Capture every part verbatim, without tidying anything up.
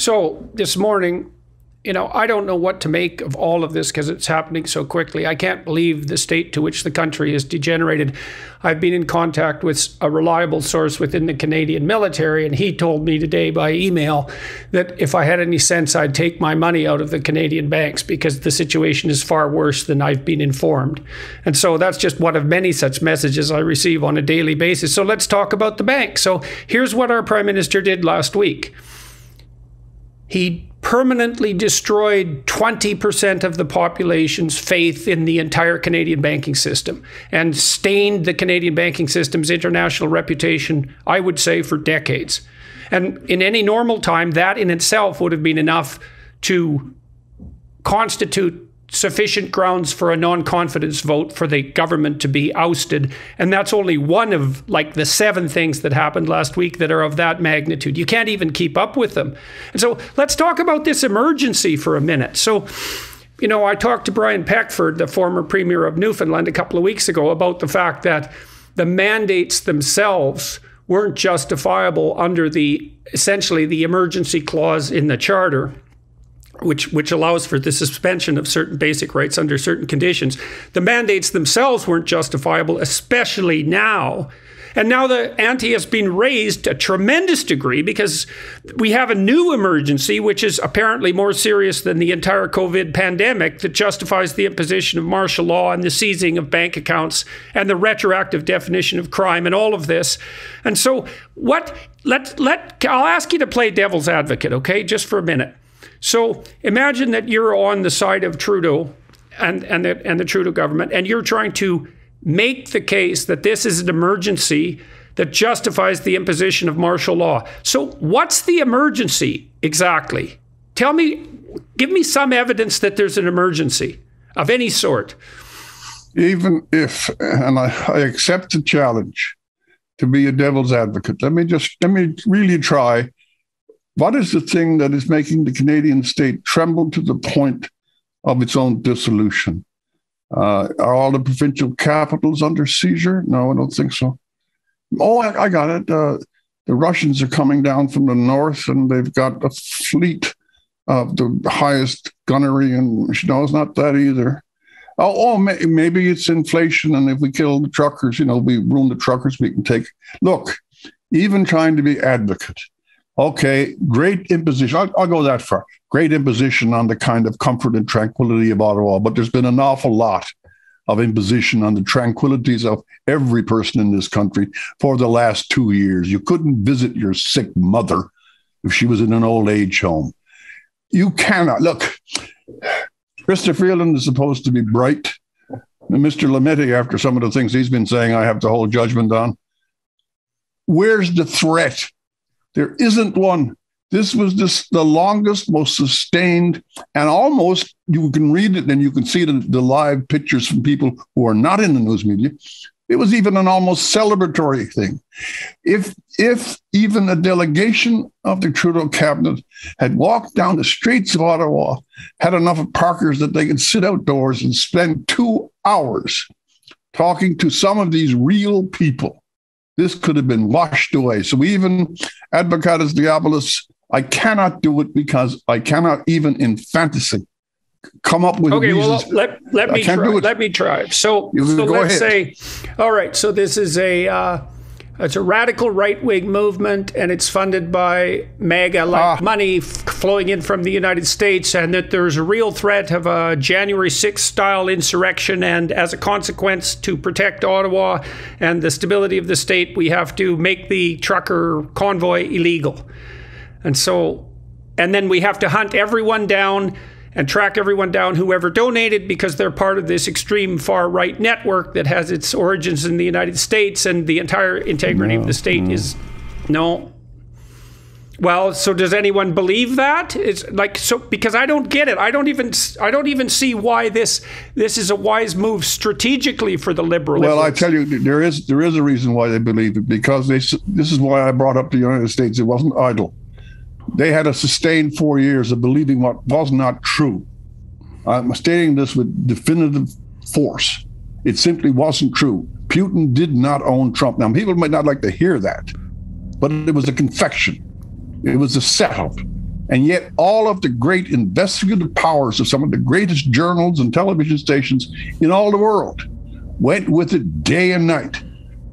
So this morning, you know, I don't know what to make of all of this because it's happening so quickly. I can't believe the state to which the country has degenerated. I've been in contact with a reliable source within the Canadian military, and he told me today by email that if I had any sense, I'd take my money out of the Canadian banks because the situation is far worse than I've been informed. And so that's just one of many such messages I receive on a daily basis. So let's talk about the bank. So here's what our Prime Minister did last week. He permanently destroyed twenty percent of the population's faith in the entire Canadian banking system and stained the Canadian banking system's international reputation, I would say, for decades. And in any normal time, that in itself would have been enough to constitute sufficient grounds for a non-confidence vote for the government to be ousted. And that's only one of like the seven things that happened last week that are of that magnitude. You can't even keep up with them. And so let's talk about this emergency for a minute. So, you know, I talked to Brian Peckford, the former premier of Newfoundland, a couple of weeks ago about the fact that the mandates themselves weren't justifiable under the essentially the emergency clause in the charter, which which allows for the suspension of certain basic rights under certain conditions. The mandates themselves weren't justifiable, especially now. And now the ante has been raised to a tremendous degree because we have a new emergency, which is apparently more serious than the entire COVID pandemic, that justifies the imposition of martial law and the seizing of bank accounts and the retroactive definition of crime and all of this. And so what, let, let, I'll ask you to play devil's advocate, okay, just for a minute. So imagine that you're on the side of Trudeau and, and, the, and the Trudeau government, and you're trying to make the case that this is an emergency that justifies the imposition of martial law. So what's the emergency exactly? Tell me, give me some evidence that there's an emergency of any sort. Even if, and I, I accept the challenge to be a devil's advocate, let me just, let me really try. What is the thing that is making the Canadian state tremble to the point of its own dissolution? Uh, are all the provincial capitals under seizure? No, I don't think so. Oh, I, I got it. Uh, the Russians are coming down from the north, and they've got a fleet of the highest gunnery, and no, it's not that either. Oh, oh may, maybe it's inflation, and if we kill the truckers, you know, we ruin the truckers, we can take... Look, even trying to be advocate... Okay, great imposition. I'll, I'll go that far. Great imposition on the kind of comfort and tranquility of Ottawa, but there's been an awful lot of imposition on the tranquilities of every person in this country for the last two years. You couldn't visit your sick mother if she was in an old age home. You cannot. Look, Christopher Freeland is supposed to be bright. Mister Lametti, after some of the things he's been saying, I have to hold judgment on. Where's the threat? There isn't one. This was just the longest, most sustained, and almost, you can read it and you can see the, the live pictures from people who are not in the news media. It was even an almost celebratory thing. If, if even a delegation of the Trudeau cabinet had walked down the streets of Ottawa, had enough parkers that they could sit outdoors and spend two hours talking to some of these real people, this could have been washed away. So even Advocatus Diabolus, I cannot do it because I cannot even in fantasy come up with okay, reasons. Okay, well, let, let me try. Let me try. So, so let's ahead. say, all right, so this is a, uh, it's a radical right-wing movement, and it's funded by MAGA-like ah. money flowing in from the United States, and that there's a real threat of a January sixth-style insurrection, and as a consequence, to protect Ottawa and the stability of the state, we have to make the trucker convoy illegal. And so, and then we have to hunt everyone down and track everyone down, whoever donated, because they're part of this extreme far-right network that has its origins in the United States, and the entire integrity no, of the state no. is... No. Well, so does anyone believe that? It's like, so, because I don't get it. I don't even, I don't even see why this, this is a wise move strategically for the Liberals. Well, I tell you, there is, there is a reason why they believe it, because they, this is why I brought up the United States. It wasn't idle. They had a sustained four years of believing what was not true. I'm stating this with definitive force. It simply wasn't true. Putin did not own Trump. Now, people might not like to hear that, but it was a confection. It was a setup. And yet all of the great investigative powers of some of the greatest journals and television stations in all the world went with it day and night.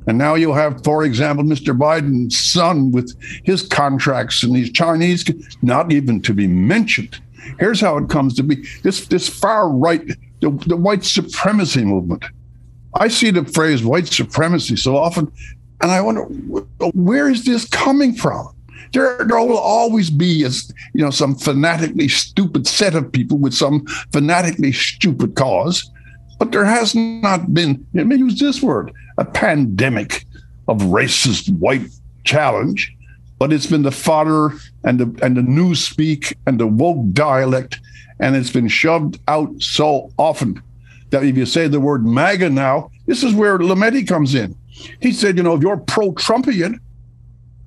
And now you'll have, for example, Mister Biden's son with his contracts and these Chinese, not even to be mentioned. Here's how it comes to be. This this far right, the, the white supremacy movement. I see the phrase white supremacy so often, and I wonder, where is this coming from? There, there will always be, as you know, some fanatically stupid set of people with some fanatically stupid cause. But there has not been, let me use this word, a pandemic of racist white challenge, but it's been the fodder and the and the newspeak and the woke dialect, and it's been shoved out so often that if you say the word MAGA now, this is where Lametti comes in. He said, you know, if you're pro-Trumpian,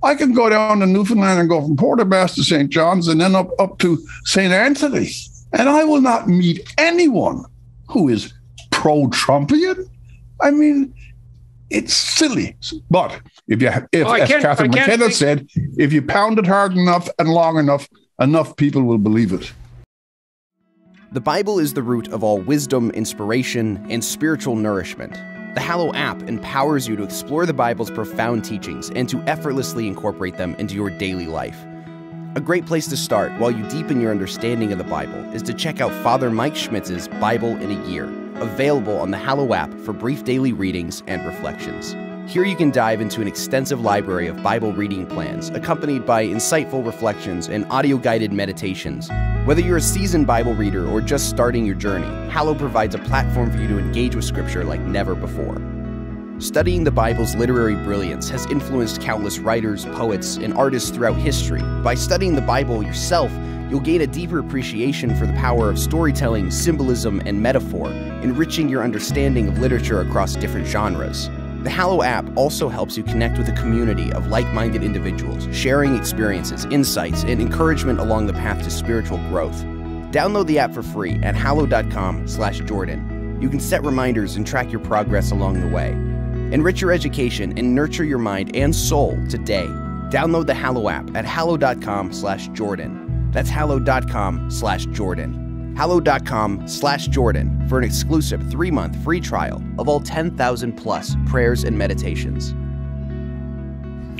I can go down to Newfoundland and go from Port-au-Basse to Saint John's and then up, up to Saint Anthony, and I will not meet anyone who is pro-Trumpian? I mean, it's silly. But if you, if oh, as Catherine McKenna think- said, if you pound it hard enough and long enough, enough people will believe it. The Bible is the root of all wisdom, inspiration, and spiritual nourishment. The Hallow app empowers you to explore the Bible's profound teachings and to effortlessly incorporate them into your daily life. A great place to start while you deepen your understanding of the Bible is to check out Father Mike Schmitz's Bible in a Year, available on the Hallow app for brief daily readings and reflections. Here you can dive into an extensive library of Bible reading plans, accompanied by insightful reflections and audio-guided meditations. Whether you're a seasoned Bible reader or just starting your journey, Hallow provides a platform for you to engage with Scripture like never before. Studying the Bible's literary brilliance has influenced countless writers, poets, and artists throughout history. By studying the Bible yourself, you'll gain a deeper appreciation for the power of storytelling, symbolism, and metaphor, enriching your understanding of literature across different genres. The Hallow app also helps you connect with a community of like-minded individuals, sharing experiences, insights, and encouragement along the path to spiritual growth. Download the app for free at hallow dot com slash Jordan. You can set reminders and track your progress along the way. Enrich your education and nurture your mind and soul today. Download the Hallow app at hallow dot com slash Jordan. That's hallow dot com slash Jordan. hallow dot com slash Jordan for an exclusive three-month free trial of all ten thousand plus prayers and meditations.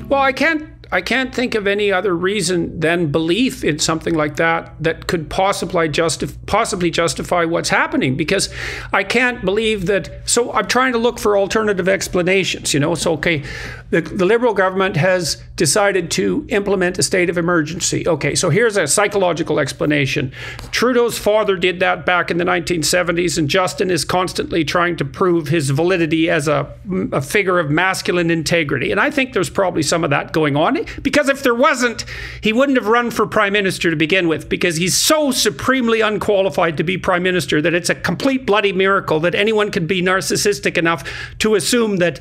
Well, I can't, I can't think of any other reason than belief in something like that that could possibly, justif- possibly justify what's happening, because I can't believe that. So I'm trying to look for alternative explanations, you know. So, okay, the, the Liberal government has decided to implement a state of emergency. Okay, so here's a psychological explanation. Trudeau's father did that back in the nineteen seventies, and Justin is constantly trying to prove his validity as a, a figure of masculine integrity. And I think there's probably some of that going on, because if there wasn't, he wouldn't have run for prime minister to begin with, because he's so supremely unqualified to be prime minister that it's a complete bloody miracle that anyone could be narcissistic enough to assume that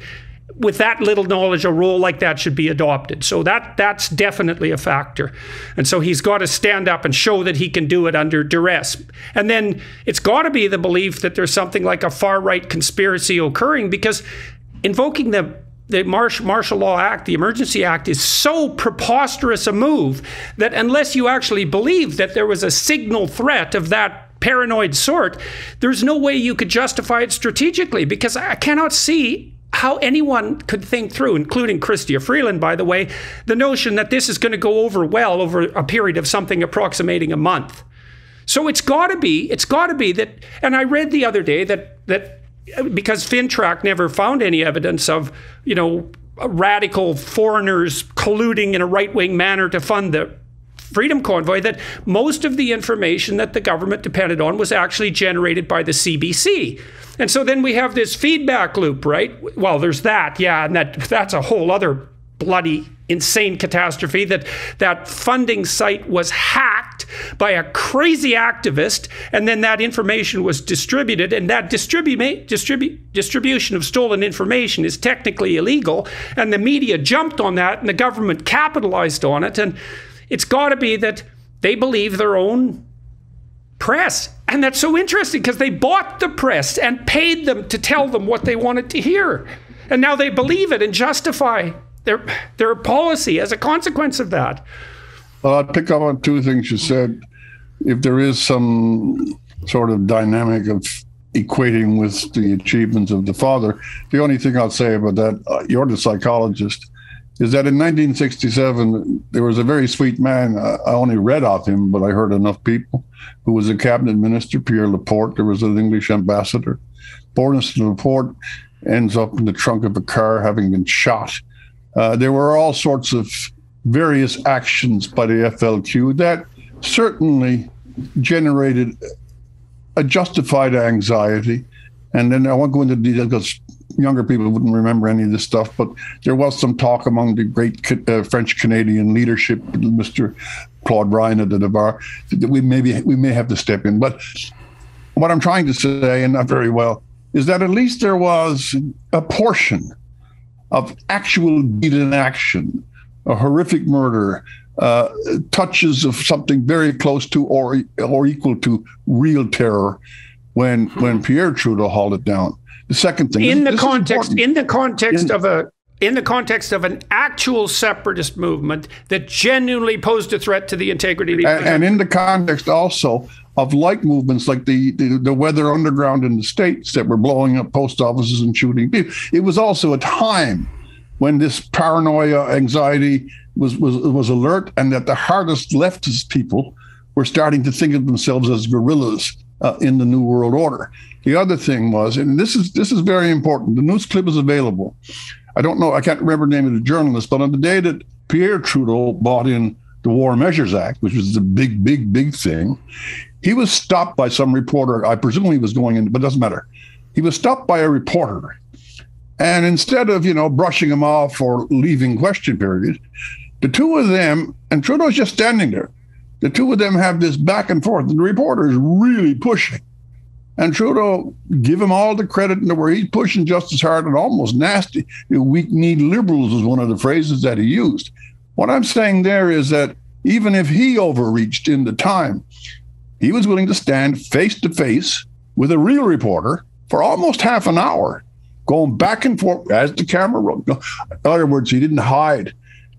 with that little knowledge, a role like that should be adopted. So that that's definitely a factor. And so he's got to stand up and show that he can do it under duress. And then it's got to be the belief that there's something like a far-right conspiracy occurring, because invoking the The Martial Law Act, the Emergency Act, is so preposterous a move that unless you actually believe that there was a signal threat of that paranoid sort, there's no way you could justify it strategically, because I cannot see how anyone could think through, including Chrystia Freeland, by the way, the notion that this is going to go over well over a period of something approximating a month. So it's got to be, it's got to be that, and I read the other day that, that because Fintrac never found any evidence of, you know, radical foreigners colluding in a right-wing manner to fund the Freedom Convoy, that most of the information that the government depended on was actually generated by the C B C. And so then we have this feedback loop, right? Well, there's that, yeah, and that that's a whole other bloody insane catastrophe, that that funding site was hacked by a crazy activist, and then that information was distributed, and that distribu- distribu- distribution of stolen information is technically illegal, and the media jumped on that, and the government capitalized on it, and it's got to be that they believe their own press. And that's so interesting, because they bought the press and paid them to tell them what they wanted to hear, and now they believe it and justify their, their policy as a consequence of that. Well, I'd pick up on two things you said. If there is some sort of dynamic of equating with the achievements of the father, the only thing I'll say about that, uh, you're the psychologist, is that in nineteen sixty-seven, there was a very sweet man. I only read of him, but I heard enough people, who was a cabinet minister, Pierre Laporte. There was an English ambassador. Boris Laporte ends up in the trunk of a car having been shot. Uh, there were all sorts of various actions by the F L Q that certainly generated a justified anxiety. And then I won't go into detail because younger people wouldn't remember any of this stuff, but there was some talk among the great uh, French-Canadian leadership, Mister Claude Ryan at the bar, that we maybe we may have to step in. But what I'm trying to say, and not very well, is that at least there was a portion of actual deed in action, a horrific murder, uh, touches of something very close to or or equal to real terror, when when Pierre Trudeau hauled it down. The second thing in the context in the context of a in the context of an actual separatist movement that genuinely posed a threat to the integrity of the and, and in the context also of like movements like the, the the Weather Underground in the States that were blowing up post offices and shooting people. It was also a time when this paranoia, anxiety was was was alert, and that the hardest leftist people were starting to think of themselves as guerrillas uh, in the New World Order. The other thing was, and this is this is very important, the news clip is available. I don't know, I can't remember the name of the journalist, but on the day that Pierre Trudeau bought in the War Measures Act, which was the big, big, big thing, he was stopped by some reporter. I presume he was going in, but it doesn't matter. He was stopped by a reporter. And instead of, you know, brushing him off or leaving question period, the two of them, and Trudeau's just standing there, the two of them have this back and forth, and the reporter is really pushing. And Trudeau, give him all the credit in the world, he's pushing just as hard and almost nasty. Weak-kneed liberals is one of the phrases that he used. What I'm saying there is that even if he overreached in the time, he was willing to stand face-to-face with a real reporter for almost half an hour, going back and forth as the camera rolled. In other words, he didn't hide.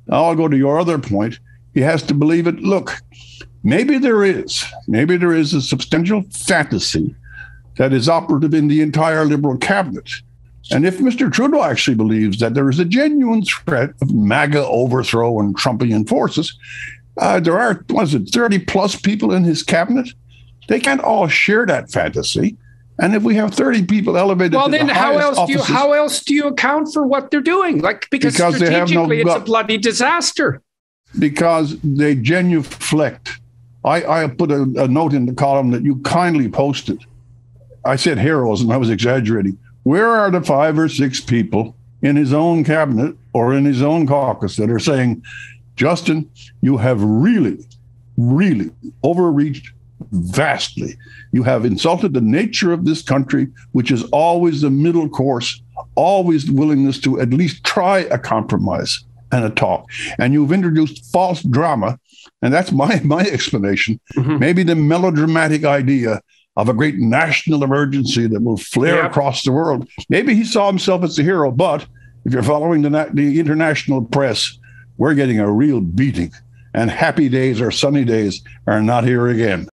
Now I'll go to your other point. He has to believe it. Look, maybe there is, maybe there is a substantial fantasy that is operative in the entire Liberal cabinet. And if Mister Trudeau actually believes that there is a genuine threat of MAGA overthrow and Trumpian forces, uh, there are, what is it, thirty plus people in his cabinet? They can't all share that fantasy. And if we have thirty people elevated, well, to then the how else do you offices, how else do you account for what they're doing? Like because, because strategically, no, it's a bloody disaster. Because they genuflect. I, I put a, a note in the column that you kindly posted. I said heroes, and I was exaggerating. Where are the five or six people in his own cabinet or in his own caucus that are saying, Justin, you have really, really overreached vastly. You have insulted the nature of this country, which is always the middle course, always the willingness to at least try a compromise and a talk. And you've introduced false drama. And that's my, my explanation. Mm-hmm. Maybe the melodramatic idea of a great national emergency that will flare yep. across the world. Maybe he saw himself as the hero, but if you're following the, the international press, we're getting a real beating. And happy days or sunny days are not here again.